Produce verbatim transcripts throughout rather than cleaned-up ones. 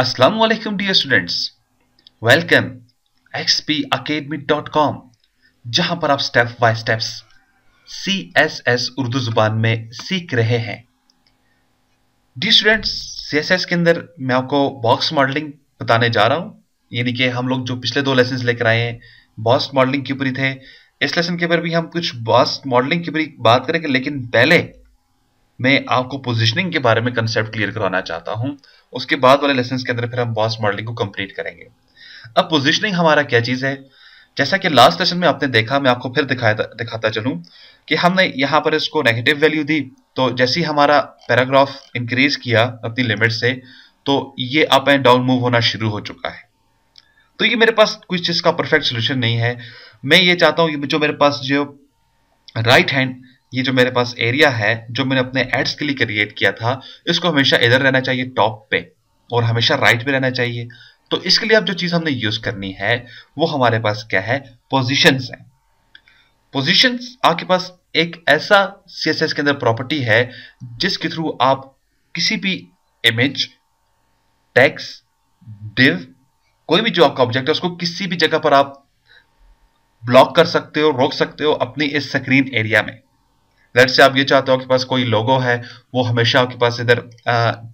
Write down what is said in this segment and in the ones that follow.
Assalamualaikum dear students, welcome x p academy dot com जहां पर आप step by steps C S S Urdu जुबान में सीख रहे हैं। dear students, C S S के अंदर मैं आपको बॉक्स मॉडलिंग बताने जा रहा हूं, यानी कि हम लोग जो पिछले दो लेसन लेकर आए हैं बॉक्स मॉडलिंग के ऊपर थे। इस लेसन के ऊपर भी हम कुछ बॉक्स मॉडलिंग के ऊपर बात करेंगे, लेकिन पहले मैं आपको पोजीशनिंग के बारे में कंसेप्ट क्लियर करवाना चाहता हूं। उसके बाद वाले लेसन के अंदर फिर हम बॉक्स मॉडलिंग को कंप्लीट करेंगे। अब पोजीशनिंग हमारा क्या चीज है, जैसा कि लास्ट लेसन में आपने देखा, मैं आपको फिर दिखाता दिखाता चलूं कि हमने यहाँ पर इसको नेगेटिव वैल्यू दी, तो जैसे ही हमारा पैराग्राफ इंक्रीज किया अपनी लिमिट से तो ये अप एंड डाउन मूव होना शुरू हो चुका है। तो ये मेरे पास कुछ चीज का परफेक्ट सोल्यूशन नहीं है। मैं ये चाहता हूँ जो मेरे पास जो राइट हैंड ये जो मेरे पास एरिया है जो मैंने अपने एड्स के लिए क्रिएट किया था, इसको हमेशा इधर रहना चाहिए टॉप पे और हमेशा राइट पे रहना चाहिए। तो इसके लिए अब जो चीज हमने यूज करनी है वो हमारे पास क्या है, पोजीशंस है। पोजीशंस आपके पास एक ऐसा सीएसएस के अंदर प्रॉपर्टी है जिसके थ्रू आप किसी भी इमेज, टेक्स्ट, डिव, कोई भी जो आपका ऑब्जेक्ट है उसको किसी भी जगह पर आप ब्लॉक कर सकते हो, रोक सकते हो अपनी इस स्क्रीन एरिया में। लेट्स से आप ये चाहते हो आपके पास कोई लोगो है वो हमेशा आपके पास इधर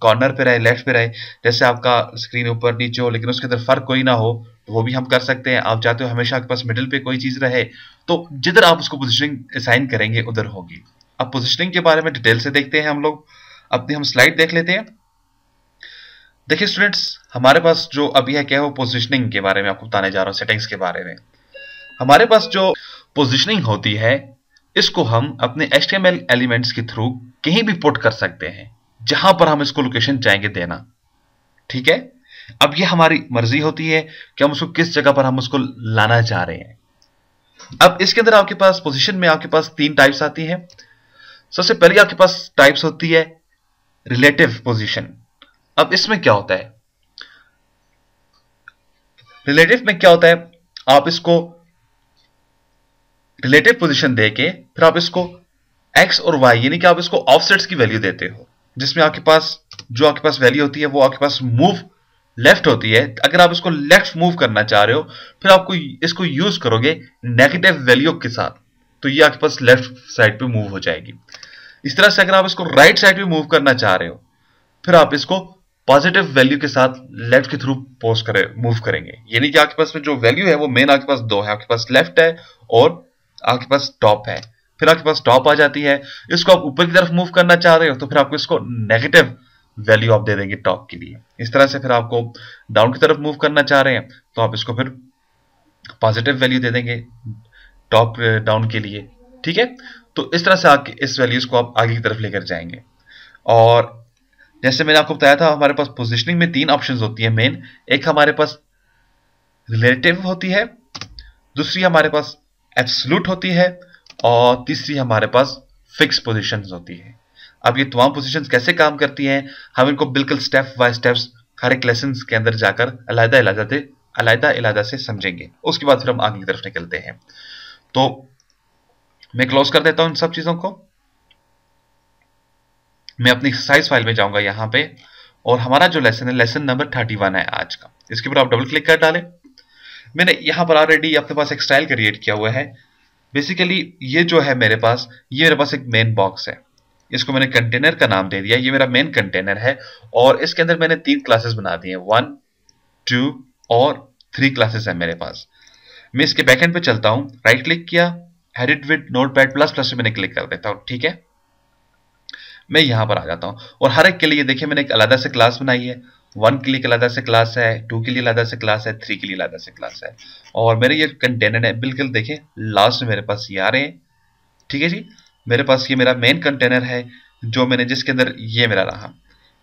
कॉर्नर पे रहे, लेफ्ट पे रहे, जैसे आपका स्क्रीन ऊपर नीचे हो लेकिन उसके अंदर फर्क कोई ना हो, तो वो भी हम कर सकते हैं। आप चाहते हो हमेशा आपके पास मिडिल पे कोई चीज रहे, तो जिधर आप उसको पोजिशनिंग असाइन करेंगे उधर होगी। अब पोजिशनिंग के बारे में डिटेल से देखते हैं हम लोग, अपनी हम स्लाइड देख लेते हैं। देखिए स्टूडेंट्स, हमारे पास जो अभी है क्या है वो पोजिशनिंग के बारे में आपको बताने जा रहा हूँ, सेटिंग्स के बारे में। हमारे पास जो पोजिशनिंग होती है इसको हम अपने H T M L elements के थ्रू कहीं भी पुट कर सकते हैं जहां पर हम इसको लोकेशन चाहेंगे देना, ठीक है। अब ये हमारी मर्जी होती है कि हम उसको किस जगह पर हम उसको लाना चाह रहे हैं। अब इसके अंदर आपके पास पोजीशन में आपके पास तीन टाइप्स आती हैं। सबसे पहले आपके पास टाइप्स होती है रिलेटिव पोजीशन। अब इसमें क्या होता है, रिलेटिव में क्या होता है, आप इसको रिलेटिव पोजीशन देके फिर आप इसको एक्स और वाई यानी कि आप इसको ऑफसेट्स की वैल्यू देते हो, जिसमें आपके पास जो आपके पास वैल्यू होती है वो आपके पास मूव लेफ्ट होती है। अगर आप इसको लेफ्ट मूव करना चाह रहे हो फिर आपको इसको यूज करोगे नेगेटिव वैल्यू के साथ, तो ये आपके पास लेफ्ट साइड पे मूव हो जाएगी। इस तरह से अगर आप इसको राइट साइड पे मूव करना चाह रहे हो फिर आप इसको पॉजिटिव वैल्यू के साथ लेफ्ट के थ्रू पोस्ट करें मूव करेंगे, यानी कि आपके पास में जो वैल्यू है वो मेन आपके पास दो है, आपके पास लेफ्ट है और आपके पास टॉप है। फिर आपके पास टॉप आ जाती है, इसको आप ऊपर की तरफ मूव करना चाह रहे हो तो फिर आपको इसको नेगेटिव वैल्यू आप दे देंगे टॉप के लिए। इस तरह से फिर आपको डाउन की तरफ मूव करना चाह रहे हैं तो आप इसको फिर पॉजिटिव वैल्यू दे देंगे टॉप डाउन के लिए, ठीक है। तो इस तरह से आगे इस वैल्यूज को आप आगे की तरफ लेकर जाएंगे। और जैसे मैंने आपको बताया था हमारे पास पोजिशनिंग में तीन ऑप्शन होती है मेन, एक हमारे पास रिलेटिव होती है, दूसरी हमारे पास एब्सोल्यूट होती है और तीसरी हमारे पास फिक्स पोजीशंस होती है। अब ये तमाम पोजीशंस कैसे काम करती हैं हम इनको बिल्कुल स्टेप बाय स्टेप्स हर एक लेसन के अंदर जाकर अलग-अलग अलग-अलग अलग-अलग से समझेंगे। उसके बाद फिर हम आगे की तरफ निकलते हैं। तो मैं क्लोज कर देता हूं इन सब चीजों को। मैं अपनी एक्सरसाइज फाइल में जाऊंगा यहाँ पे और हमारा जो लेसन है लेसन नंबर थर्टी वन है आज का। इसके ऊपर आप डबल क्लिक कर डालें। मैंने यहाँ पर ऑलरेडी अपने पास एक स्टाइल क्रिएट किया हुआ है। बेसिकली ये जो है मेरे पास ये मेरे पास एक मेन बॉक्स है, इसको मैंने कंटेनर का नाम दे दिया, ये मेरा मेन कंटेनर है। और इसके अंदर मैंने तीन क्लासेस बना दी हैं, वन टू और थ्री क्लासेस है मेरे पास। मैं इसके बैकएंड पे चलता हूँ, राइट क्लिक किया, edit with notepad plus plus मैंने क्लिक कर देता हूँ, ठीक है। मैं यहाँ पर आ जाता हूँ और हर एक के लिए देखिए मैंने एक अलग से क्लास बनाई है। वन के लिए अलग से क्लास है, टू के लिए अलग से क्लास है, थ्री के लिए अलग से क्लास है। और मेरे ये कंटेनर है बिल्कुल देखिए लास्ट में मेरे पास ये आ रहे हैं, ठीक है जी। मेरे पास ये मेरा मेन कंटेनर है जो मैंने जिसके अंदर ये मेरा रहा,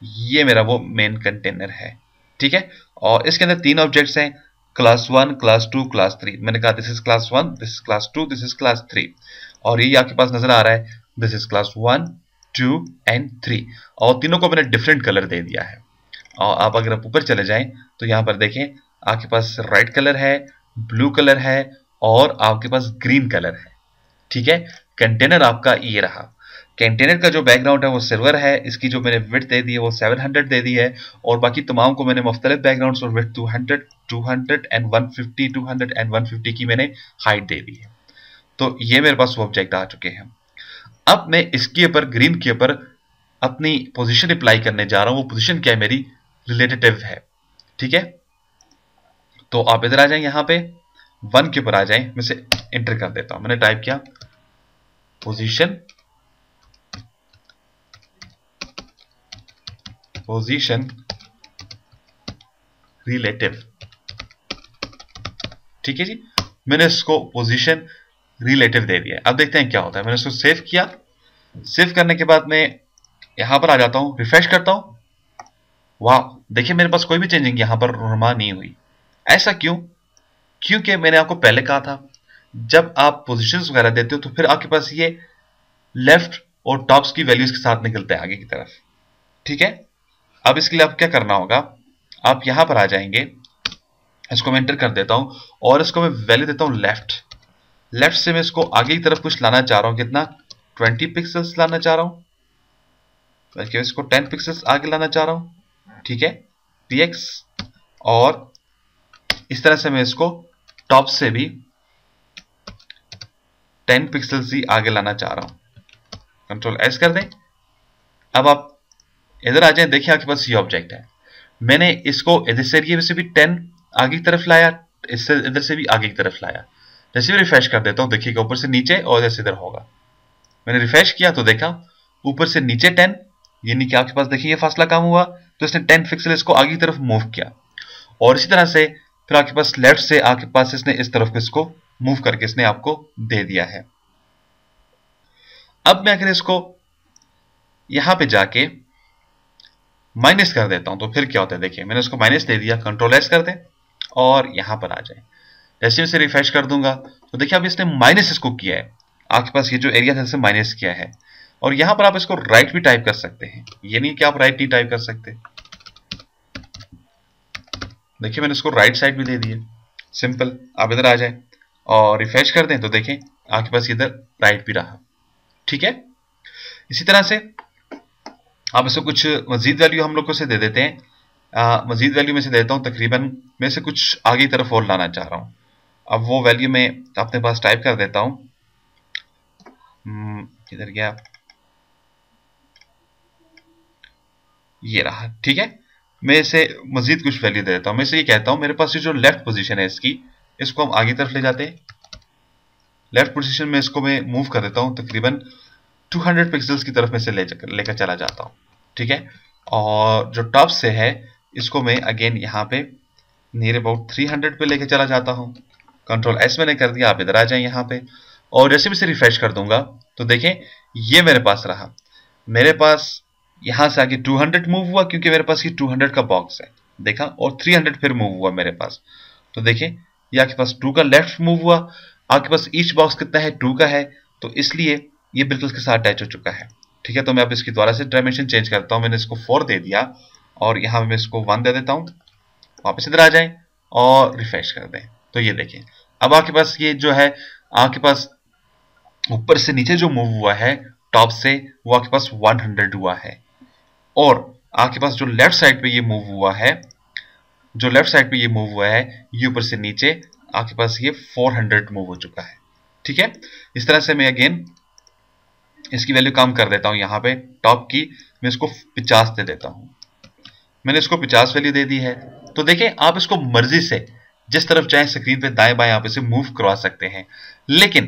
ये मेरा वो मेन कंटेनर है, ठीक है। और इसके अंदर तीन ऑब्जेक्ट्स हैं, class one, class two, class three. मैंने कहा this is class one, this is class two, this is class three. और ये आपके पास नजर आ रहा है this is class one two and three. और तीनों को मैंने डिफरेंट कलर दे दिया है। और आप अगर ऊपर चले जाएं तो यहाँ पर देखें आपके पास रेड कलर है, ब्लू कलर है और आपके पास ग्रीन कलर है, ठीक है। कंटेनर आपका ये रहा। कंटेनर का जो बैकग्राउंड है वो सिल्वर है, इसकी जो मैंने विड्थ दे दी है वो सात सौ दे दी है और बाकी तमाम को मैंने मुख्तलिफ बैकग्राउंड्स और विड्थ दो सौ, दो सौ एंड एक सौ पचास, दो सौ एंड एक सौ पचास की मैंने हाइट दे दी है। तो ये मेरे पास वो ऑब्जेक्ट आ चुके हैं। अब मैं इसके ऊपर ग्रीन के ऊपर अपनी पोजीशन अप्लाई करने जा रहा हूँ। वो पोजीशन क्या है मेरी? रिलेटिव है, ठीक है। तो आप इधर आ जाए, यहाँ पे वन के ऊपर आ जाए, मैं इसे एंटर कर देता हूँ। मैंने टाइप किया पोजीशन पोजीशन रिलेटिव, ठीक है जी। मैंने इसको पोजीशन रिलेटिव दे दिया। अब देखते हैं क्या होता है। मैंने इसको सेव किया। सेव करने के बाद मैं यहां पर आ जाता हूं, रिफ्रेश करता हूं। वाह, देखिए मेरे पास कोई भी चेंजिंग यहां पर रुनमा नहीं हुई। ऐसा क्यों? क्योंकि मैंने आपको पहले कहा था जब आप पोजीशंस वगैरह देते हो तो फिर आपके पास ये लेफ्ट और टॉप्स की वैल्यूज के साथ निकलते हैं आगे की तरफ, ठीक है। अब इसके लिए आप क्या करना होगा, आप यहां पर आ जाएंगे, इसको मैं एंटर कर देता हूं और इसको मैं वैल्यू देता हूं लेफ्ट। लेफ्ट से मैं इसको आगे की तरफ कुछ लाना चाह रहा हूं। कितना? बीस पिक्सेल्स लाना चाह रहा हूं, बल्कि इसको दस पिक्सेल्स आगे लाना चाह रहा हूं, ठीक है, px। और इस तरह से मैं इसको टॉप से भी दस पिक्सेल्स ही आगे लाना चाह रहा हूं। कंट्रोल एस कर दें। अब आप इधर आ जाए, देखिए आपके पास ये ऑब्जेक्ट है। मैंने इसको इधर से ये से भी दस आगे की तरफ लाया, इससे इधर से भी आगे की तरफ लाया। जैसे मैं रिफ्रेश कर देता हूँ, देखिएगा ऊपर से नीचे और जैसे इधर होगा। मैंने रिफ्रेश किया तो देखा ऊपर से नीचे दस, यानी कि आपके पास देखिए ये फासला कम हुआ, तो इसने दस पिक्सल इसको आगे की तरफ मूव किया। और इसी तरह से फिर आपके पास लेफ्ट से आपके पास इसने इस तरफ को इसको मूव करके इसने आपको दे दिया है। अब मैं आखिर इसको यहाँ पे जाके माइनस कर देता हूँ, तो फिर क्या होता है देखिए। मैंने उसको माइनस दे दिया, कंट्रोल एस कर दें और यहाँ पर आ जाए। जैसे इसे रिफ्रेश कर दूंगा तो देखिए अब इसने माइनस इसको किया है, आपके पास ये जो एरिया था इससे माइनस किया है। और यहाँ पर आप इसको राइट भी टाइप कर सकते हैं, ये नहीं कि आप राइट नहीं टाइप कर सकते। देखिए मैंने इसको राइट साइड भी दे दिए। सिंपल, आप इधर आ जाए और रिफ्रेश कर दें तो देखें आपके पास इधर राइट भी रहा, ठीक है। इसी तरह से आप इसको कुछ मजीद वैल्यू हम लोग को से दे देते हैं। आ, मजीद वैल्यू में से देता हूँ, तकरीबन मैं से कुछ आगे की तरफ और लाना चाह रहा हूँ। अब वो वैल्यू मैं अपने पास टाइप कर देता हूँ, किधर गया, ये रहा, ठीक है। मैं इसे मजीद कुछ वैल्यू दे देता हूँ। मैं इसे ये कहता हूँ मेरे पास ये जो लेफ्ट पोजीशन है इसकी, इसको हम आगे तरफ ले जाते हैं। लेफ्ट पोजीशन में इसको मैं मूव कर देता हूँ, तकरीबन दो सौ पिक्सल्स की तरफ में से लेकर चला जाता हूँ, ठीक है। और जो टॉप से है इसको मैं अगेन यहाँ पे नियर अबाउट तीन सौ पे लेके चला जाता हूँ। कंट्रोल एस मैंने कर दिया, आप इधर आ जाए यहाँ पे। और जैसे भी इसे रिफ्रेश कर दूंगा तो देखें ये मेरे पास रहा। मेरे पास यहाँ से आगे दो सौ मूव हुआ क्योंकि मेरे पास ये दो सौ का बॉक्स है, देखा, और तीन सौ फिर मूव हुआ मेरे पास। तो देखें ये आपके पास टू का लेफ्ट मूव हुआ। आपके पास ईच बॉक्स कितना है? टू का है, तो इसलिए ये बिल्कुल इसके साथ अटैच हो चुका है, ठीक है। तो मैं अब इसकी दोबारा से डायमेंशन चेंज करता हूँ। मैंने इसको फोर दे दिया और यहाँ मैं इसको वन दे देता हूँ। वापस इधर आ जाएं और रिफ्रेश कर दें तो ये देखें अब आपके पास ये जो है, आपके पास ऊपर से नीचे जो मूव हुआ है टॉप से, वो आपके पास सौ हुआ है। और आपके पास जो लेफ्ट साइड पे ये मूव हुआ है, जो लेफ्ट साइड पे ये मूव हुआ है, ये ऊपर से नीचे आपके पास ये चार सौ मूव हो चुका है, ठीक है। इस तरह से मैं अगेन इसकी वैल्यू कम कर देता हूँ। यहाँ पे टॉप की मैं इसको पचास दे देता हूँ। मैंने इसको पचास वैल्यू दे दी है। तो देखें आप इसको मर्जी से जिस तरफ चाहे स्क्रीन पे दाएं बाएं आप इसे मूव करवा सकते हैं। लेकिन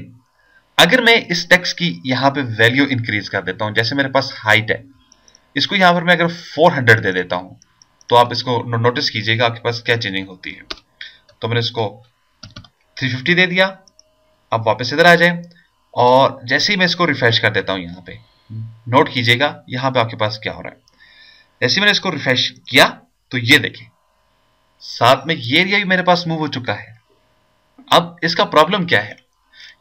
अगर मैं इस टेक्स्ट की यहाँ पे वैल्यू इंक्रीज कर देता हूँ, जैसे मेरे पास हाइट है, इसको यहाँ पर मैं अगर चार सौ दे देता हूँ तो आप इसको नोटिस कीजिएगा आपके पास क्या चेंजिंग होती है। तो मैंने इसको तीन सौ पचास दे दिया। आप वापस इधर आ जाए और जैसे ही मैं इसको रिफ्रेश कर देता हूँ, यहाँ पे नोट कीजिएगा यहाँ पे आपके पास क्या हो रहा है। जैसे मैंने इसको रिफ्रेश किया तो ये देखें साथ में ये एरिया भी मेरे पास मूव हो चुका है। अब इसका प्रॉब्लम क्या है?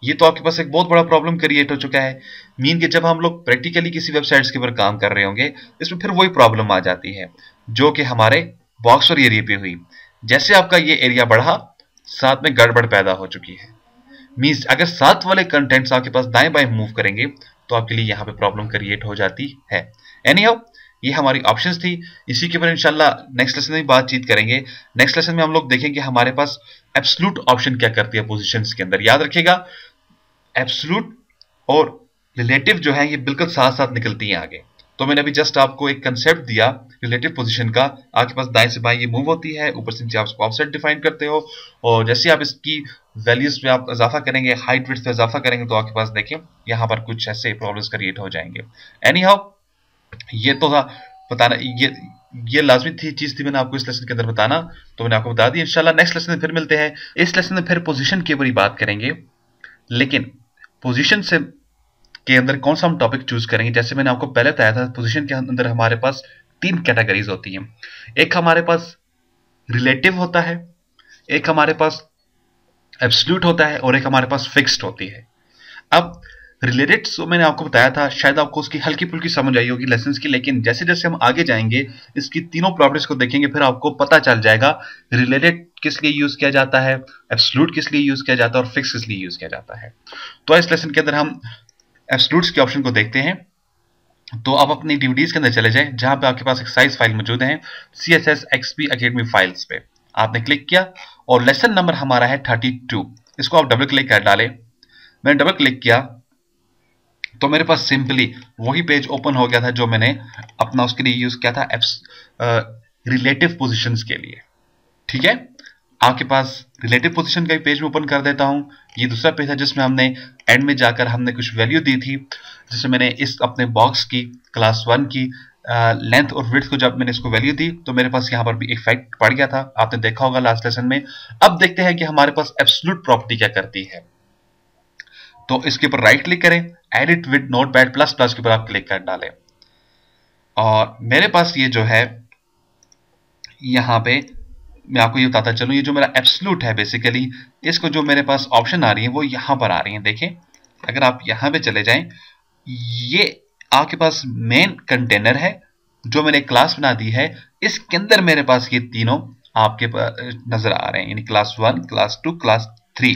ये तो आपके पास एक बहुत बड़ा प्रॉब्लम क्रिएट हो चुका है। मीन के जब हम लोग प्रैक्टिकली किसी वेबसाइट्स के ऊपर काम कर रहे होंगे, इसमें फिर वही प्रॉब्लम आ जाती है जो कि हमारे बॉक्स और एरिया पे हुई। जैसे आपका ये एरिया बढ़ा, साथ में गड़बड़ पैदा हो चुकी है। मीन्स अगर साथ वाले कंटेंट्स आपके पास दाएं बाएं मूव करेंगे तो आपके लिए यहाँ पे प्रॉब्लम क्रिएट हो जाती है। एनीहाउ ये हमारी ऑप्शंस थी, इसी के ऊपर इंशाल्लाह नेक्स्ट लेसन में बातचीत करेंगे। नेक्स्ट लेसन में हम लोग देखेंगे हमारे पास एब्सोल्यूट ऑप्शन क्या करती है पोजीशंस के अंदर। याद रखिएगा एब्सोल्यूट और रिलेटिव जो है ये बिल्कुल साथ साथ निकलती हैं आगे। तो मैंने अभी जस्ट आपको एक कंसेप्ट दिया रिलेटिव पोजीशन का, आपके पास दाएं से बाएं ये मूव होती है, ऊपर से नीचे आप इसको ऑफसेट डिफाइन करते हो, और जैसे आप इसकी वैल्यूज में आप इजाफा करेंगे, हाइट विड्थ पे इजाफा करेंगे, तो आपके पास देखिए यहाँ पर कुछ ऐसे प्रॉब्लम्स क्रिएट हो जाएंगे। एनीहाउ ये तो था बताना, ये ये लाजमी थी चीज थी मैंने आपको इस लेसन के अंदर बताना, तो मैंने आपको बता दी। इंशाल्लाह नेक्स्ट लेसन में फिर मिलते हैं, इस लेसन में फिर पोजीशन की बारे बात करेंगे, लेकिन पोजीशन से के अंदर कौन सा हम टॉपिक चूज करेंगे। जैसे मैंने आपको पहले बताया था पोजीशन के अंदर हमारे पास तीन कैटेगरीज होती हैं, एक हमारे पास रिलेटिव होता है, एक हमारे पास एब्सोल्यूट होता है, और एक हमारे पास फिक्स्ड होती है। अब रिलेटेड सो मैंने आपको बताया था, शायद आपको उसकी हल्की फुल्की समझ आई होगी लेसन की, लेकिन जैसे जैसे हम आगे जाएंगे इसकी तीनों प्रॉपर्टीज को देखेंगे फिर आपको पता चल जाएगा रिलेटेड किस लिए यूज किया जाता है, एब्सोल्यूट किस लिए यूज किया जाता है, और फिक्स किस लिए यूज किया जाता है। तो इस लेसन के अंदर हम एब्सोल्यूट्स के ऑप्शन को देखते हैं। तो आप अपनी डीवीडीज के अंदर चले जाएं जहां पे आपके पास एक्सरसाइज फाइल मौजूद है C S S XP academy files पे, आपने क्लिक किया और लेसन नंबर हमारा है थर्टी टू, इसको आप डबल क्लिक कर डालें। मैंने डबल क्लिक किया तो मेरे पास सिंपली वही पेज ओपन हो गया था जो मैंने अपना उसके लिए यूज किया था रिलेटिव पोजीशंस के लिए। ठीक है, आपके पास रिलेटिव पोजीशन का पेज में ओपन कर देता हूँ। ये दूसरा पेज है जिसमें हमने एंड में जाकर हमने कुछ वैल्यू दी थी, जिसमें मैंने इस अपने बॉक्स की क्लास वन की लेंथ और विड्थ को जब मैंने इसको वैल्यू दी तो मेरे पास यहाँ पर भी एक फैक्ट पड़ गया था, आपने देखा होगा लास्ट लेसन में। अब देखते हैं कि हमारे पास एब्सोल्यूट प्रॉपर्टी क्या करती है। तो इसके ऊपर राइट क्लिक करें, edit with notepad plus plus के ऊपर आप क्लिक कर डालें, और मेरे पास ये जो है यहाँ पे मैं आपको ये बताता चलूं, ये जो मेरा एब्सोल्यूट है बेसिकली इसको जो मेरे पास ऑप्शन आ रही है वो यहाँ पर आ रही है। देखें अगर आप यहाँ पे चले जाएं, ये आपके पास मेन कंटेनर है जो मैंने क्लास बना दी है, इसके अंदर मेरे पास ये तीनों आपके नजर आ रहे हैं, यानी class one, class two, class three.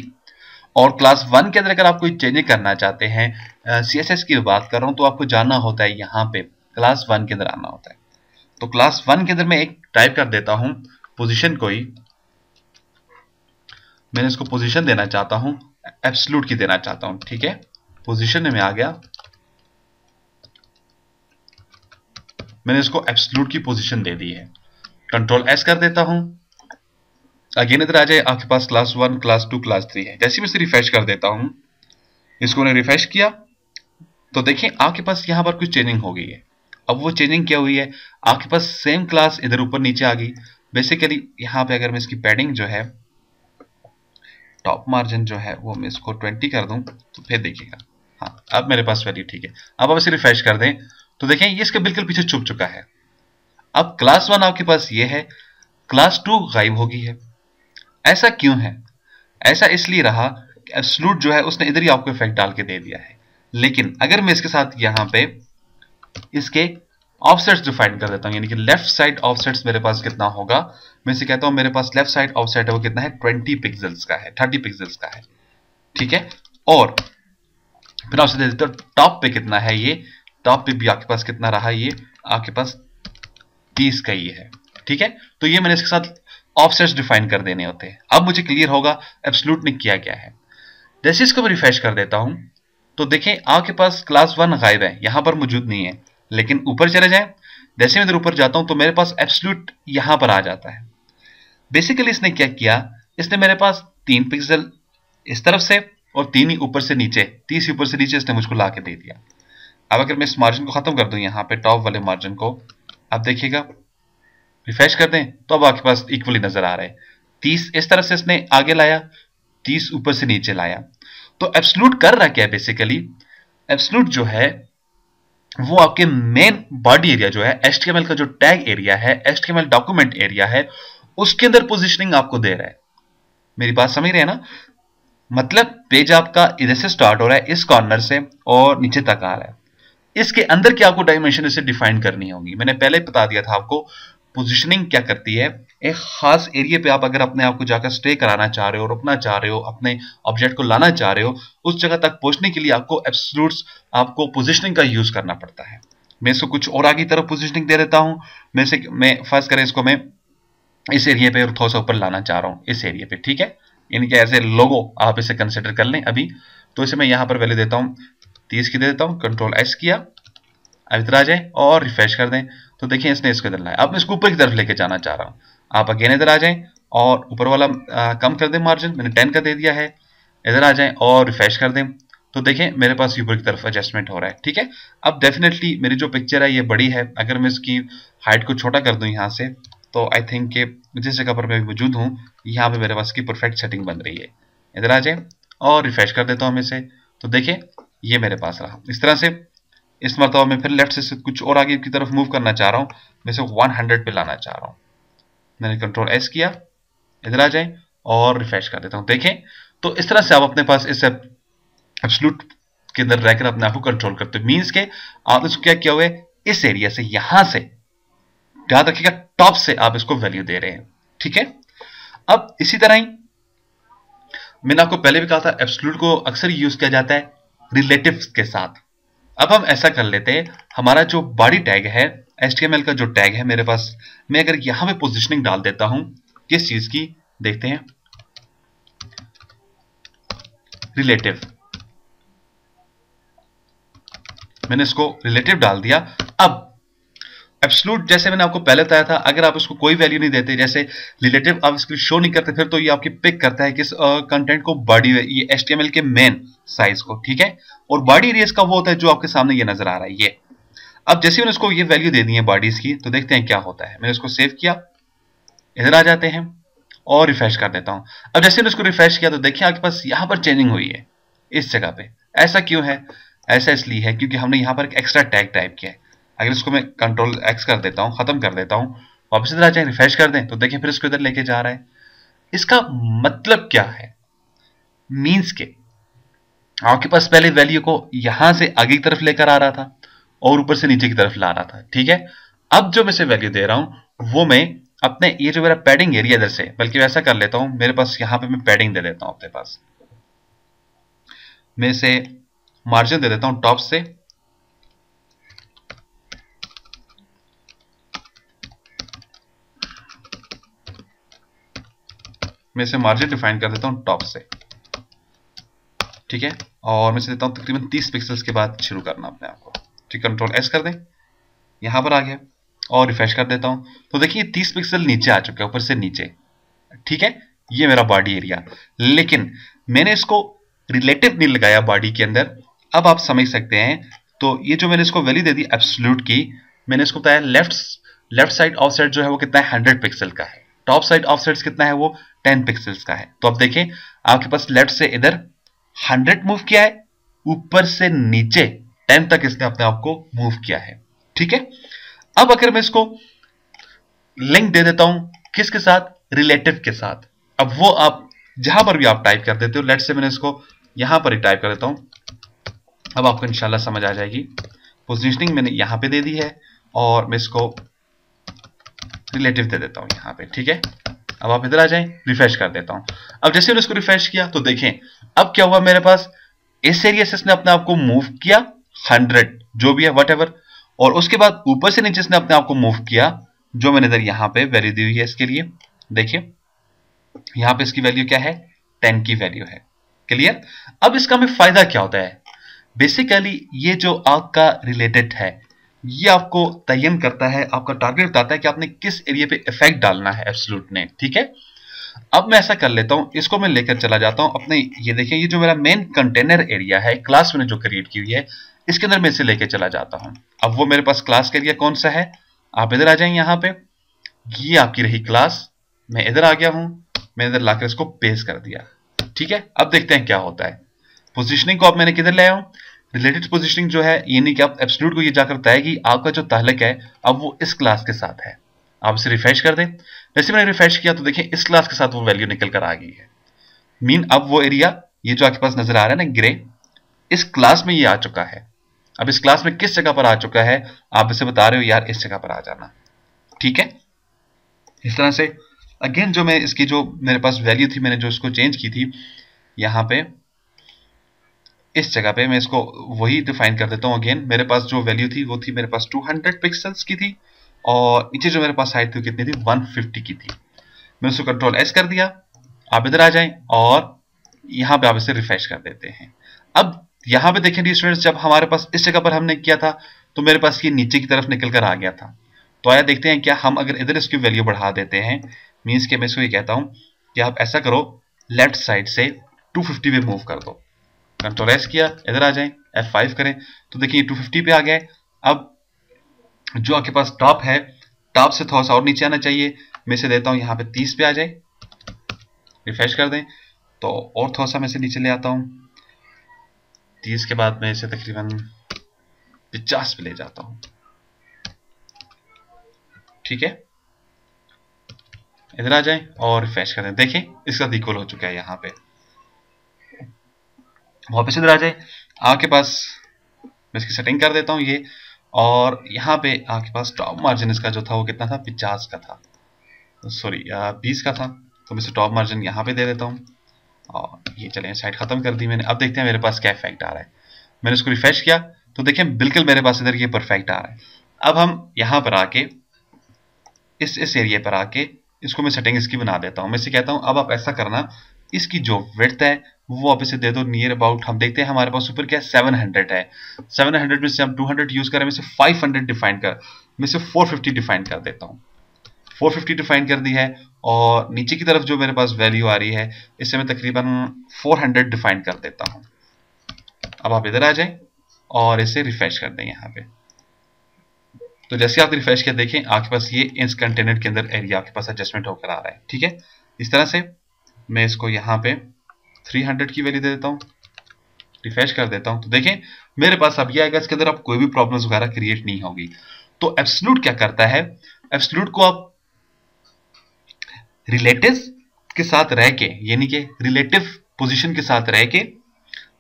और क्लास वन के अंदर अगर आप कोई चेंजेस करना चाहते हैं, सी एस एस की बात कर रहा हूँ, तो आपको जाना होता है यहाँ पे क्लास वन के अंदर आना होता है। तो क्लास वन के अंदर मैं एक टाइप कर देता हूँ पोजीशन को ही, मैंने इसको पोजीशन देना चाहता हूं, एब्सोल्यूट की देना चाहता हूं। ठीक है, पोजीशन में आ गया, मैंने इसको एब्सोल्यूट की पोजीशन दे दी है। कंट्रोल एस कर देता हूं, अगेन इधर आ जाए, आपके पास class one, class two, class three है। जैसे मैं इसे रिफ्रेश कर देता हूं, इसको मैंने रिफ्रेश किया तो देखें आपके पास यहां पर कुछ चेंजिंग हो गई है। अब वो चेंजिंग क्या हुई है, आपके पास सेम क्लास इधर ऊपर नीचे आ गई। बेसिकली यहाँ पे अगर मैं इसकी पैडिंग जो है, टॉप मार्जिन जो है वो मैं इसको ट्वेंटी कर दूं तो फिर देखिएगा, हाँ अब मेरे पास वैल्यू ठीक है। अब आप इसे रिफ्रेश कर दें तो देखें ये इसके बिल्कुल पीछे छुप चुका है। अब क्लास वन आपके पास ये है, क्लास टू गायब हो गई है। ऐसा क्यों है? ऐसा इसलिए रहा कि एब्सोल्यूट जो है उसने इधर ही आपको इफेक्ट डाल के दे दिया है। लेकिन अगर मैं इसके साथ यहाँ पे इसके ऑफसेट्स डिफाइन कर देता हूं, यानी कि लेफ्ट साइड ऑफसेट्स मेरे पास कितना होगा, मैं इसे कहता हूं मेरे पास लेफ्ट साइड ऑफसेट है वो कितना है, बीस पिक्सेल्स का है, तीस पिक्सेल्स का है। ठीक है, और फिर आपसे दे देता हूं टॉप पे कितना है, ये टॉप पे भी आपके पास कितना रहा, ये आपके पास तीस का ये है। ठीक है, तो ये मैंने इसके साथ ऑफसेट्स डिफाइन कर देने होते हैं। अब मुझे क्लियर होगा एब्सोल्यूट में क्या क्या है। जैसे इसको मैं रिफ्रेश कर देता हूं तो देखें आपके पास क्लास वन गायब है, यहां पर मौजूद नहीं है। लेकिन ऊपर चले जाए, जैसे मैं इधर ऊपर जाता हूं तो मेरे पास एब्सोल्यूट यहां पर आ जाता है। बेसिकली इसने क्या किया, इसने मेरे पास तीन पिक्सल इस तरफ से और तीन ही ऊपर से नीचे, तीस ऊपर से नीचे इसने मुझको ला के दे दिया। अब अगर मैं इस मार्जिन को खत्म कर दूं, यहाँ पे टॉप वाले मार्जिन को आप देखिएगा, रिफ्रेश कर दें तो अब आपके पास इक्वली नजर आ रहा है। तीस इस तरफ से इसने आगे लाया, तीस ऊपर से नीचे लाया। तो एब्सोल्यूट कर रहा क्या है, बेसिकली एब्सोल्यूट जो है वो आपके मेन बॉडी एरिया जो है, एच टी एम एल का जो टैग एरिया है, H T M L document area है, उसके अंदर पोजीशनिंग आपको दे रहा है। मेरी बात समझ रहे हैं ना, मतलब पेज आपका इधर से स्टार्ट हो रहा है, इस कॉर्नर से और नीचे तक आ रहा है। इसके अंदर क्या आपको डायमेंशन इसे डिफाइन करनी होगी, मैंने पहले बता दिया था आपको पोजीशनिंग क्या करती है, एक खास एरिया पे आप अगर अपने आप को जाकर स्टे कराना चाह रहे हो और अपना चाह रहे हो, अपने ऑब्जेक्ट को लाना चाह रहे हो, उस जगह तक पहुंचने के लिए आपको एब्सोल्यूट्स, आपको पोजीशनिंग का यूज करना पड़ता है। मैं इसको कुछ और आगे तरफ पोजीशनिंग दे देता हूं। मैं से मैं फर्स्ट करें इसको मैं इस एरिया पे और थोड़ा सा ऊपर लाना चाह रहा हूँ, इस एरिया पे, ठीक है। यानी कि एज ए लोगो आप इसे कंसिडर कर लें अभी। तो इसे मैं यहाँ पर वैल्यू देता हूँ तीस की दे देता हूँ, कंट्रोल एस किया, अब इधर आ जाए और रिफ्रेश कर दें तो देखिए इसने इसको इधर लाया। अब मैं इसको ऊपर की तरफ लेके जाना चाह रहा हूँ, आप अगेन इधर आ जाएं और ऊपर वाला आ, कम कर दें मार्जिन, मैंने टेन का दे दिया है, इधर आ जाएं और रिफ्रेश कर दें तो देखें मेरे पास ऊपर की तरफ एडजस्टमेंट हो रहा है, ठीक है। अब डेफिनेटली मेरी जो पिक्चर है ये बड़ी है, अगर मैं इसकी हाइट को छोटा कर दूं यहाँ से तो आई थिंक के जिस जगह पर मैं मौजूद हूँ यहाँ पे मेरे पास की परफेक्ट सेटिंग बन रही है। इधर आ जाए और रिफ्रेश कर देता हूँ मैं इसे, तो देखें ये मेरे पास रहा इस तरह से। इस मरतबा मैं फिर लेफ्ट से कुछ और आगे की तरफ मूव करना चाह रहा हूँ, मैं इसे सौ पे लाना चाह रहा हूँ, मैंने कंट्रोल एस किया, इधर आ जाए और रिफ्रेश कर देता हूँ, देखें। तो इस तरह से आप अपने पास इस एब्सोल्यूट के अंदर रहकर अपने आप को कंट्रोल करते हो। मींस के आप इसको क्या किया हुआ है, इस एरिया से यहाँ से याद रखिएगा टॉप से आप इसको वैल्यू दे रहे हैं, ठीक है। अब इसी तरह ही मैंने आपको पहले भी कहा था एब्सोल्यूट को अक्सर यूज किया जाता है रिलेटिव्स के साथ। अब हम ऐसा कर लेते हैं, हमारा जो बॉडी टैग है एच टी एम एल का जो टैग है मेरे पास, मैं अगर यहां पे पोजीशनिंग डाल देता हूं किस चीज की, देखते हैं, रिलेटिव। मैंने इसको रिलेटिव डाल दिया। अब एब्सोल्यूट जैसे मैंने आपको पहले बताया था, अगर आप इसको कोई वैल्यू नहीं देते, जैसे रिलेटिव आप इसको शो नहीं करते, फिर तो ये आपकी पिक करता है किस कंटेंट को, बॉडी, ये एच टी एम एल के मेन साइज को, ठीक है। और बॉडी एरियाज का वो होता है जो आपके सामने ये नजर आ रहा है ये। अब जैसे मैंने इसको ये वैल्यू दे दी है बॉडीज की, तो देखते हैं क्या होता है। मैंने इसको सेव किया, इधर आ जाते हैं और रिफ्रेश कर देता हूं। अब जैसे मैंने इसको रिफ्रेश किया तो देखिए आपके पास यहाँ पर चेंजिंग हुई है इस जगह पे। ऐसा क्यों है? ऐसा इसलिए है क्योंकि हमने यहाँ पर एक एक्स्ट्रा टैग टाइप किया है। अगर इसको मैं कंट्रोल एक्स कर देता हूँ, खत्म कर देता हूँ, वापस इधर आ जाए, रिफ्रेश कर दें तो देखिए फिर इसको इधर लेके जा रहा है। इसका मतलब क्या है? मीन्स के आपके पास पहले वैल्यू को यहां से आगे की तरफ लेकर आ रहा था और ऊपर से नीचे की तरफ ला रहा था, ठीक है। अब जो मैं इसे वैल्यू दे रहा हूं वो मैं अपने ये जो मेरा पैडिंग एरिया इधर से, बल्कि वैसा कर लेता हूं, मेरे पास यहां पे मैं पैडिंग दे देता हूं अपने पास, मैं इसे मार्जिन दे देता हूं टॉप से, मैं इसे मार्जिन डिफाइन कर देता हूं टॉप से, ठीक है। और मैं इसे देता हूं तकरीबन तीस पिक्सल्स के बाद शुरू करना अपने आप को, ठीक। कंट्रोल एस कर दें, यहां पर आ गया और रिफ्रेश कर देता हूं तो देखिए तीस पिक्सल नीचे आ चुका है, ऊपर से नीचे, ठीक है। ये मेरा बॉडी एरिया, लेकिन मैंने इसको रिलेटिव नहीं लगाया बॉडी के अंदर। अब आप समझ सकते हैं, तो ये जो मैंने इसको वैल्यू दे दी एब्सोल्यूट की, मैंने इसको बताया लेफ्ट लेफ्ट साइड ऑफसेट जो है वो कितना है, हंड्रेड पिक्सल का है। टॉप साइड ऑफसेट कितना है वो टेन पिक्सल्स का है। तो अब देखें आपके पास लेफ्ट से इधर हंड्रेड मूव किया है, ऊपर से नीचे टेन तक इसने अपने आप को मूव किया है, ठीक है। अब अगर मैं इसको लिंक दे देता हूं किसके साथ, रिलेटिव के साथ। अब वो आप जहां पर भी आप टाइप कर देते हो, लेट्स से मैंने इसको यहां पर ही टाइप कर देता हूं, अब आपको इंशाल्लाह समझ आ जाएगी। पोजीशनिंग मैंने यहां पे दे दी है और मैं इसको रिलेटिव दे देता हूं यहां पे, ठीक है। अब आप इधर आ जाएं, रिफ्रेश कर देता हूं। अब जैसे मैंने इसको रिफ्रेश किया तो देखें अब क्या हुआ मेरे पास, इस एरिया से इसने अपने आप को मूव किया हंड्रेड जो भी है व्हाटएवर, और उसके बाद ऊपर से नीचे इसने अपने आप को मूव किया, जो मैंने इधर यहाँ पे वैल्यू दी हुई है इसके लिए। देखिए यहाँ पे इसकी वैल्यू क्या है, टेन की वैल्यू है, क्लियर। अब इसका हमें फायदा क्या होता है? बेसिकली ये जो आपका रिलेटेड है ये आपको तयन करता है, आपका टारगेट बताता है कि आपने किस एरिया पे इफेक्ट डालना है एब्सोल्यूट ने, ठीक है। अब मैं ऐसा कर लेता हूं, इसको मैं लेकर चला जाता हूं अपने, ये देखिए ये जो मेरा मेन कंटेनर एरिया है, क्लास मैंने जो क्रिएट की हुई है इसके अंदर मैं इसे लेकर चला जाता हूं। अब वो मेरे पास क्लास का एरिया कौन सा है, आप इधर आ जाए, यहाँ पे ये आपकी रही क्लास, मैं इधर आ गया हूं, मैंने इधर लाकर इसको पेस्ट कर दिया, ठीक है। अब देखते हैं क्या होता है। पोजिशनिंग को अब मैंने किधर लाया हूं, रिलेटेड पोजीशनिंग जो है, यानी कि आप एब्सोल्यूट को ये जाकर बताएगी आपका जो ताल्लुक है अब वो इस क्लास के साथ है। आप इसे रिफ्रेश कर दें, जैसे मैंने रिफ्रेश किया तो देखिए इस क्लास के साथ वो वैल्यू निकल कर आ गई है। मीन अब वो एरिया ये जो आपके पास नजर आ रहा है ना ग्रे, इस क्लास में ये आ चुका है। अब इस क्लास में किस जगह पर आ चुका है, आप इसे बता रहे हो यार इस जगह पर आ जाना, ठीक है। इस तरह से अगेन जो मैं इसकी जो मेरे पास वैल्यू थी मैंने जो इसको चेंज की थी यहाँ पे इस जगह पे मैं इसको वही डिफाइन कर देता हूँ। अगेन मेरे पास जो वैल्यू थी वो थी मेरे पास दो सौ पिक्सल्स की थी और नीचे जो मेरे पास हाइट थी कितनी थी एक सौ पचास की थी। मैंने उसको कंट्रोल एस कर दिया। आप इधर आ जाएं और यहाँ पे आप इसे रिफ्रेश कर देते हैं। अब यहाँ पे देखेंगे स्टूडेंट्स जब हमारे पास इस जगह पर हमने किया था तो मेरे पास ये नीचे की तरफ निकल कर आ गया था। तो आया देखते हैं क्या हम अगर इधर इसकी वैल्यू बढ़ा देते हैं। मीन्स के मैं इसको ये कहता हूँ कि आप ऐसा करो लेफ्ट साइड से दो सौ पचास पे मूव कर दो। कंट्रोल एस किया, इधर आ जाए, एफ फाइव करें तो देखिए दो सौ पचास पे आ गए। अब जो आपके पास टॉप है टॉप से थोड़ा सा और नीचे आना चाहिए। मैं इसे देता हूँ यहाँ पे तीस पे आ जाए, रिफ्रेश कर दें तो और थोड़ा सा मैं इसे नीचे ले आता हूँ। तीस के बाद मैं इसे तकरीबन पचास पे ले जाता हूँ। ठीक है, इधर आ जाए और रिफ्रेश कर दें। देखें इसका इक्वल हो चुका है। यहाँ पे वापस इधर आ जाए, आपके पास मैं इसकी सेटिंग कर देता हूँ ये, और यहाँ पे आपके पास टॉप मार्जिन इसका जो था वो कितना था पचास का था, सॉरी बीस का था। तो मैं इसे टॉप मार्जिन यहाँ पे दे देता हूँ और ये चले साइड खत्म कर दी मैंने। अब देखते हैं मेरे पास क्या इफेक्ट आ रहा है। मैंने इसको रिफ्रेश किया तो देखें बिल्कुल मेरे पास इधर ये परफेक्ट आ रहा है। अब हम यहाँ पर आके इस इस एरिया पर आके इसको मैं सेटिंग इसकी बना देता हूँ। मैं इसे कहता हूँ अब आप ऐसा करना इसकी जो विड्थ है वो आप इसे दे दो नियर अबाउट, हम देखते हैं हमारे पास ऊपर क्या सेवन हंड्रेड है। सेवन हंड्रेड में से हम टू हंड्रेड यूज करें, मैं इसे फाइव हंड्रेड डिफाइन कर मैं इसे फोर फिफ्टी डिफाइन कर देता हूँ। फोर फिफ्टी डिफाइन कर दी है और नीचे की तरफ जो मेरे पास वैल्यू आ रही है इससे मैं तकरीबन चार सौ डिफाइन कर देता हूँ। अब आप इधर आ जाएं और इसे रिफ्रेश कर दें यहाँ पे। तो जैसे आप रिफ्रेश कर देखें आपके पास ये इस कंटेनर के अंदर एरिया आपके पास एडजस्टमेंट होकर आ रहा है। ठीक है, इस तरह से मैं इसको यहाँ पे तीन सौ की वैल्यू दे देता हूँ, रिफ्रेश कर देता हूँ तो देखें मेरे पास अब यह आएगा। इसके अंदर आप कोई भी प्रॉब्लम वगैरह क्रिएट नहीं होगी। तो एब्सोल्यूट क्या करता है, एब्सोल्यूट को आप रिलेटिव के साथ रह के यानी कि रिलेटिव पोजीशन के साथ रह के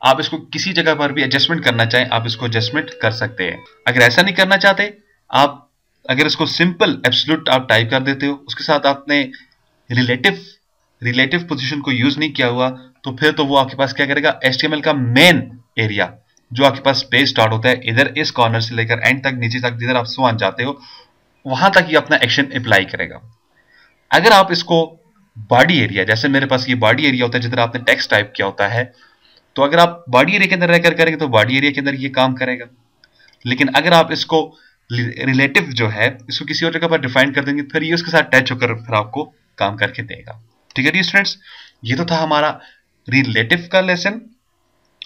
आप इसको किसी जगह पर भी एडजस्टमेंट करना चाहें आप इसको एडजस्टमेंट कर सकते हैं। अगर ऐसा नहीं करना चाहते आप, अगर इसको सिंपल एब्सोल्यूट आप टाइप कर देते हो उसके साथ आपने रिलेटिव रिलेटिव पोजीशन को यूज नहीं किया हुआ तो फिर तो वो आपके पास क्या करेगा, एचटीएमएल का मेन एरिया जो आपके पास पेज स्टार्ट होता है इधर इस कॉर्नर से लेकर एंड तक नीचे तक जिधर आप सोन जाते हो वहां तक ही अपना एक्शन अप्लाई करेगा। अगर आप इसको बॉडी एरिया, जैसे मेरे पास ये बॉडी एरिया होता है जिधर आपने टेक्स्ट टाइप किया होता है, तो अगर आप बॉडी एरिया के अंदर रहकर करेंगे तो बॉडी एरिया के अंदर ये काम करेगा। लेकिन अगर आप इसको रिलेटिव जो है इसको किसी और जगह पर डिफाइन कर देंगे फिर ये उसके साथ अटैच होकर फिर आपको काम करके देगा। ठीक है जी स्टूडेंट्स, ये तो था हमारा रिलेटिव का लेसन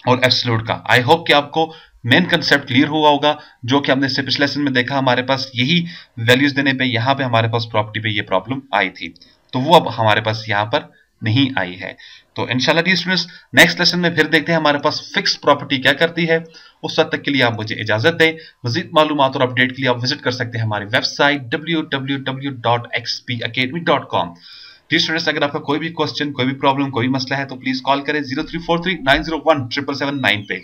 और एब्सोल्यूट का। आई होप कि आपको मेन कंसेप्ट क्लियर हुआ होगा जो कि हमने इससे पिछले लेसन में देखा। हमारे पास यही वैल्यूज देने पे यहाँ पे हमारे पास प्रॉपर्टी पे ये प्रॉब्लम आई थी तो वो अब हमारे पास यहाँ पर नहीं आई है। तो इंशाल्लाह जी स्टूडेंट्स नेक्स्ट लेसन में फिर देखते हैं हमारे पास फिक्स प्रॉपर्टी क्या करती है। उस वक्त तक के लिए आप मुझे इजाजत दें। मजीद मालूमात और अपडेट के लिए आप विजिट कर सकते हैं हमारी website W W W dot X P academy dot com. जी स्टूडेंट्स अगर आपका कोई भी क्वेश्चन कोई भी प्रॉब्लम कोई मसला है तो प्लीज कॉल करें zero three four three nine zero one triple seven nine पे।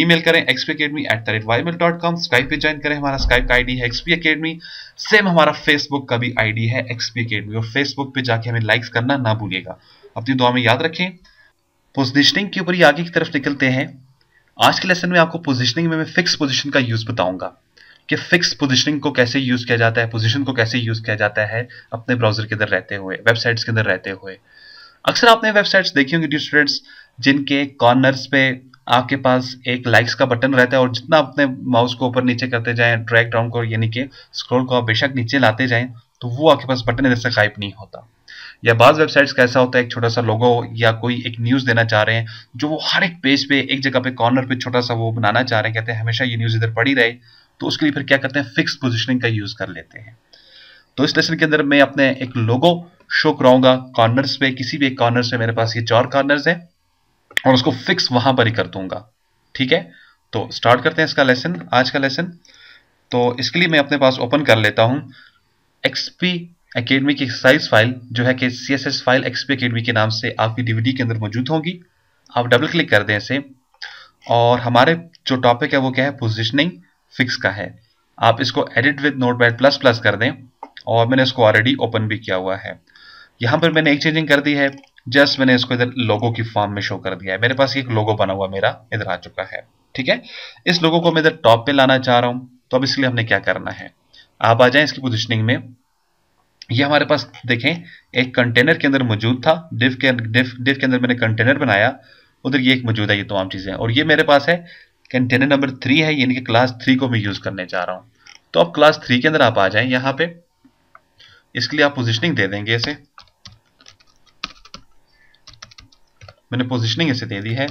ईमेल करें XP academy at the rate ymail dot com. Skype पे ज्वाइन करें, हमारा स्काइप का आईडी है एक्सपी अकेडमी। सेम हमारा फेसबुक का भी आईडी है एक्सपी अकेडमी और फेसबुक पे जाके हमें लाइक्स करना ना भूलिएगा। अपनी दुआ में याद रखें। पोजिशनिंग के ऊपर ही आगे की तरफ निकलते हैं। आज के लेसन में आपको पोजिशनिंग में मैं फिक्स पोजिशन का यूज बताऊंगा कि फिक्स पोजिशनिंग को कैसे यूज किया जाता है, पोजिशन को कैसे यूज किया जाता है अपने ब्राउजर के अंदर रहते हुए, वेबसाइट्स के अंदर रहते हुए। अक्सर आपने वेबसाइट्स देखी होंगी स्टूडेंट्स जिनके कॉर्नर्स पे आपके पास एक लाइक्स का बटन रहता है और जितना अपने माउस को ऊपर नीचे करते जाएं, ड्रैग डाउन को यानी कि स्क्रॉल को आप बेशक नीचे लाते जाएं तो वो आपके पास बटन इधर से गायब नहीं होता। या बाज़ वेबसाइट्स का ऐसा होता है एक छोटा सा लोगो या कोई एक न्यूज़ देना चाह रहे हैं जो वो हर एक पेज पे एक जगह पे कॉर्नर पे छोटा सा वो बनाना चाह रहे हैं, कहते हैं हमेशा ये न्यूज़ इधर पड़ी रहे तो उसके लिए फिर क्या करते हैं फिक्स पोजिशनिंग का यूज़ कर लेते हैं। तो इस लेसन के अंदर मैं अपने एक लोगो शो कराऊंगा कॉर्नर्स पे, किसी भी एक कॉर्नर से मेरे पास ये चार कॉर्नर्स है और उसको फिक्स वहां पर ही कर दूंगा। ठीक है, तो स्टार्ट करते हैं इसका लेसन, आज का लेसन। तो इसके लिए मैं अपने पास ओपन कर लेता हूं एक्सपी अकेडमी की एक्सरसाइज फाइल जो है कि सीएसएस फाइल एक्सपी अकेडमी के नाम से आपकी डीवीडी के अंदर मौजूद होगी। आप डबल क्लिक कर दें इसे और हमारे जो टॉपिक है वो क्या है, पोजिशनिंग फिक्स का है। आप इसको edit with notepad plus plus कर दें और मैंने इसको ऑलरेडी ओपन भी किया हुआ है। यहाँ पर मैंने एक चेंजिंग कर दी है, जस्ट मैंने इसको इधर लोगो की फॉर्म में शो कर दिया है। मेरे पास एक लोगो बना हुआ मेरा इधर आ चुका है। ठीक है, इस लोगो को मैं इधर टॉप पे लाना चाह रहा हूं, तो अब इसके लिए हमने क्या करना है, आप आ जाए इसकी पोजिशनिंग में। ये हमारे पास देखें एक कंटेनर के अंदर मौजूद था, डिव के डिव डिव के अंदर मैंने कंटेनर बनाया, उधर ये एक मौजूद है, ये तमाम चीजें। और ये मेरे पास है कंटेनर नंबर थ्री है, यानी कि क्लास थ्री को मैं यूज करने जा रहा हूं। तो आप क्लास थ्री के अंदर आप आ जाए, यहाँ पे इसके लिए आप पोजिशनिंग दे देंगे इसे, मैंने पोजिशनिंग इसे दे दी है।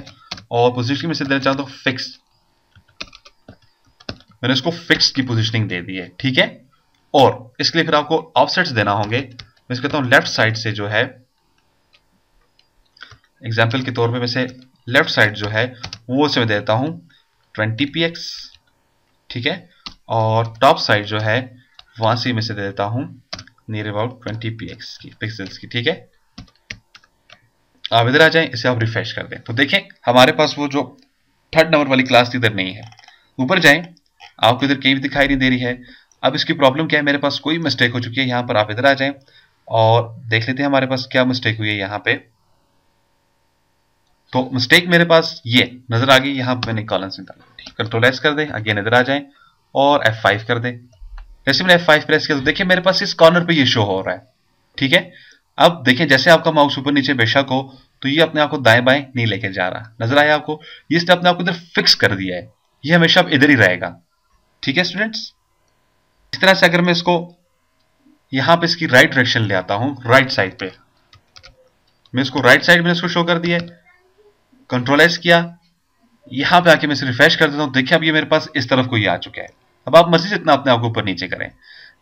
और पोजिशनिंग में से देना चाहता हूँ फिक्स, मैंने इसको फिक्स की पोजिशनिंग दे दी है। ठीक है, और इसके लिए फिर आपको ऑफसेट्स देना होंगे। मैं कहता हूँ लेफ्ट साइड से जो है, एग्जाम्पल के तौर पे मैं से लेफ्ट साइड जो है वो से मैं देता हूँ ट्वेंटी पी एक्स। ठीक है, और टॉप साइड जो है वहां से मैं से देता हूँ near about twenty P X की पिक्सल्स की। ठीक है, आप इधर आ जाए, इसे आप रिफ्रेश कर दें, तो देखें हमारे पास वो जो थर्ड नंबर वाली क्लास इधर नहीं है। ऊपर जाए, आपको इधर कहीं भी दिखाई नहीं दे रही है। अब इसकी प्रॉब्लम क्या है, मेरे पास कोई मिस्टेक हो चुकी है। यहाँ पर आप इधर आ जाएं और देख लेते हैं हमारे पास क्या मिस्टेक हुई है। यहाँ पे तो मिस्टेक मेरे पास ये नजर आ गई, यहाँ पे मैंने कॉलम्स निकाला। कंट्रोल एस कर दे, अगेन इधर आ जाएं और एफ फाइव कर दे। जैसे मैंने एफ फाइव प्रेस किया तो देखिए मेरे पास इस कॉर्नर पे ये शो हो रहा है। ठीक है, अब देखें जैसे आपका माउस ऊपर नीचे बेशक हो तो ये अपने आपको दाएं बाएं नहीं लेके जा रहा, नजर आया आपको। ये इसने अपने आपको इधर फिक्स कर दिया है, ये हमेशा इधर ही रहेगा। ठीक है स्टूडेंट्स, इस तरह से अगर मैं इसको यहां पे इसकी राइट डायरेक्शन ले आता हूं, राइट साइड पे मैं इसको राइट साइड में इसको शो कर दिया, कंट्रोल एस किया, यहां पे आके मैं इसे रिफ्रेश कर देता हूं। देखिए अब ये मेरे पास इस तरफ को ये आ चुका है। अब आप मजीद इतना अपने आप को ऊपर नीचे करें,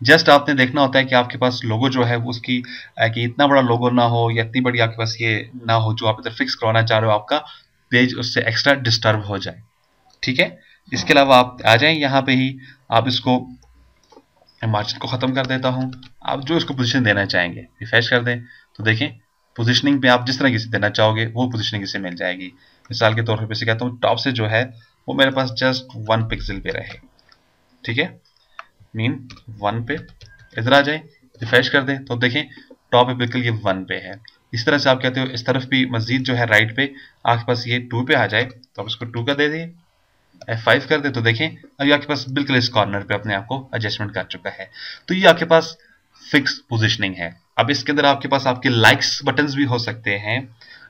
जस्ट आपने देखना होता है कि आपके पास लोगो जो है उसकी कि इतना बड़ा लोगो ना हो या इतनी बड़ी आपके पास ये ना हो जो आप इधर फिक्स करवाना चाह रहे हो, आपका पेज उससे एक्स्ट्रा डिस्टर्ब हो जाए। ठीक है, इसके अलावा आप आ जाएं, यहाँ पे ही आप इसको मार्जिन को खत्म कर देता हूं। आप जो इसको पोजीशन देना चाहेंगे रिफ्रेश कर दें, तो देखें पोजीशनिंग पे आप जिस तरह की से देना चाहोगे वो पोजीशनिंग इसे मिल जाएगी। मिसाल के तौर पे इसे कहता हूँ टॉप से जो है वो मेरे पास जस्ट वन पिक्सल पे रहे। ठीक है, मीन वन पे इधर आ जाए, रिफ्रेश कर दें, तो देखें टॉप पे बिल्कुल ये वन पे है। इस तरह से आप कहते हो इस तरफ भी मजीद जो है राइट पे आपके पास ये टू पे आ जाए, तो आप इसको टू का दे दें, एफ फाइव कर दे, तो देखें अभी आपके पास बिल्कुल इस कॉर्नर पे अपने आपको एडजस्टमेंट कर चुका है। तो ये आपके पास फिक्स पोजीशनिंग है। अब इसके अंदर आपके पास आपके लाइक्स बटन्स भी हो सकते हैं,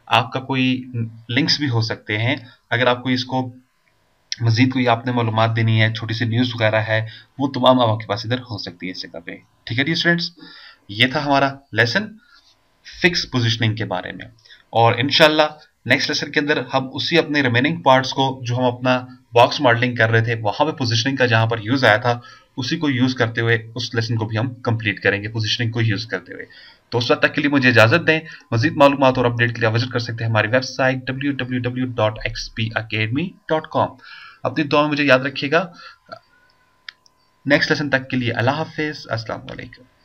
आपका कोई लिंक्स भी हो सकते हैं। अगर आपको इसको मजीद कोई आपने मालूमात देनी है, छोटी सी न्यूज वगैरह है, वो तमाम आपके पास इधर हो सकती है इस जगह पे। ठीक है जी स्टूडेंट्स, ये था हमारा लेसन फिक्स पोजिशनिंग के बारे में। और इंशाल्लाह नेक्स्ट लेसन के अंदर हम उसी अपने रिमेनिंग पार्ट्स को जो हम अपना बॉक्स मॉडलिंग कर रहे थे वहां पे पोजीशनिंग का जहां पर यूज आया था उसी को यूज करते हुए उस लेसन को भी हम कंप्लीट करेंगे पोजीशनिंग को यूज करते हुए। तो उस वक्त तक के लिए मुझे इजाजत दें। मजीद मालूमात और अपडेट के लिए विजिट कर सकते हैं हमारी website W W W dot X P academy dot com. अपनी दुआ में मुझे याद रखिएगा। नेक्स्ट लेसन तक के लिए अल्लाह हाफिज, अस्सलाम वालेकुम।